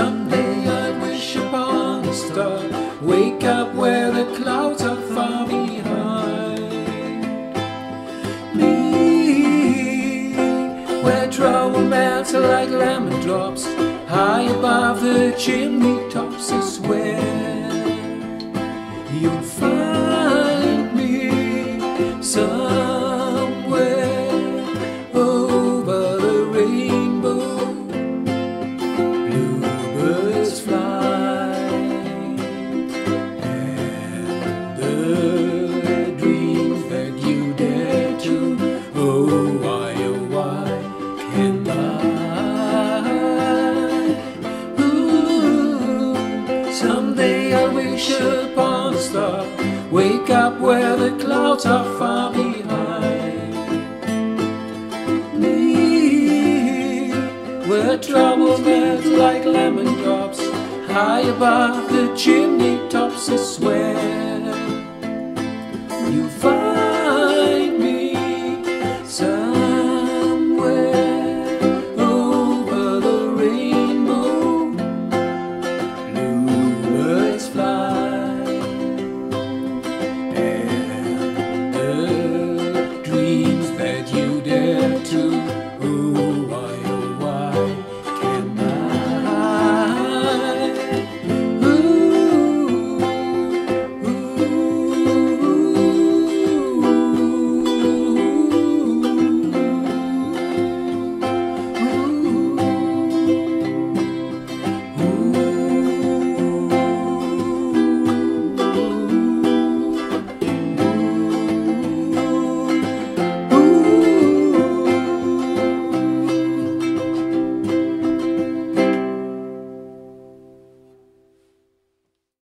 Someday I wish upon a star, wake up where the clouds are far behind me, where trouble melts like lemon drops, high above the chimney tops is where you'll find me somewhere over the rainbow. Someday I wish upon a star, wake up where the clouds are far behind me, where trouble melts like lemon drops, high above the chimney tops is where